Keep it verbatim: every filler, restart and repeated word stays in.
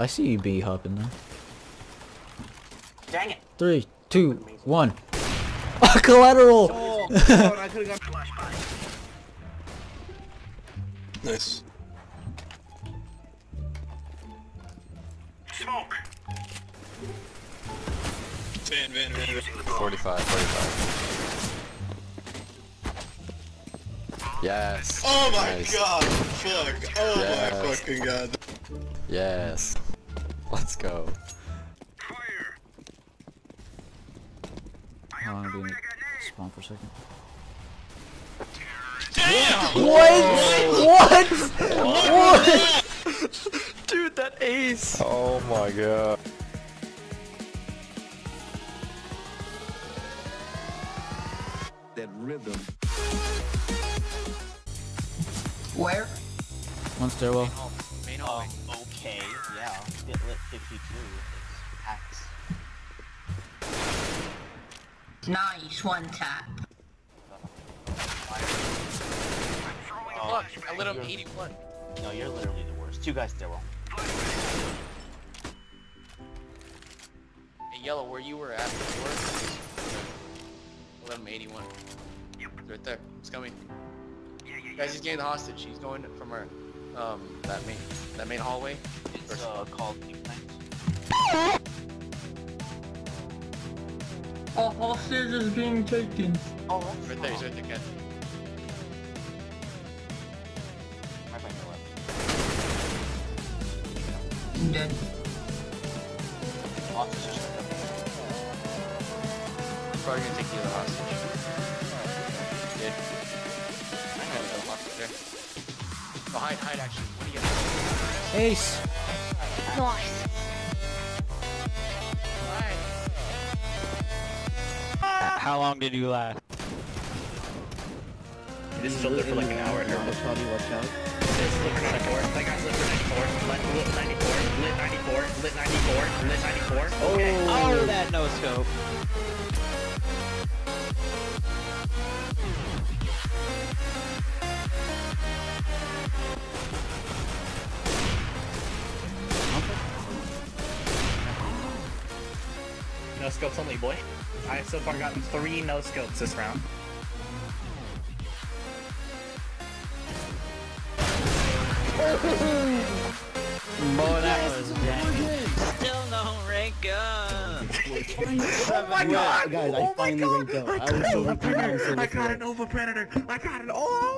I see you bee hopping there. Dang it! Three, two, one. Oh, collateral! Oh, God, I could've got flashbang. Nice. Smoke. Van, van, van. Forty-five, forty-five. Yes. Oh my nice. God! Fuck! Oh yes. My fucking God! Yes. Let's go. I want to be in spawn for a second. Damn! What? What? What? What? Dude, that ace! Oh my God. That rhythm. Where? One stairwell. Main hall. Oh, okay. Yeah. It lit fifty-two. It's packs. Nice one tap. Oh, look, I lit up eighty-one. No, you're literally the worst. Two guys stairwell. Hey, Yellow, where you were at before? eleven eighty-one. Yep. Right there. It's coming. Yeah, yeah, yeah. Guys, he's getting the hostage. He's going from our, um, that main, that main hallway. It's uh, called Pink Night. All, all stairs is being taken. Oh, that's right there, he's right there, guys. Right back to the left. I'm dead. Hostage. I'm probably gonna take the other hostage. Dude. I know there's a hostage there. Oh, hide, hide, actually. What do you got? Ace! Nice. How long did you last? This is still there for like an hour. It was probably worked out. This lit for ninety-four. That guy's lit for ninety-four. Lit ninety-four. Lit ninety-four. Lit ninety-four. Lit ninety-four. Okay. Oh, that no scope. No scopes only, boy. I've so far gotten three no scopes this round. Boy, that was dang. Still no rank up. Oh my God! Guys, I finally ranked up. I was so I got an Nova Predator. I got an oh.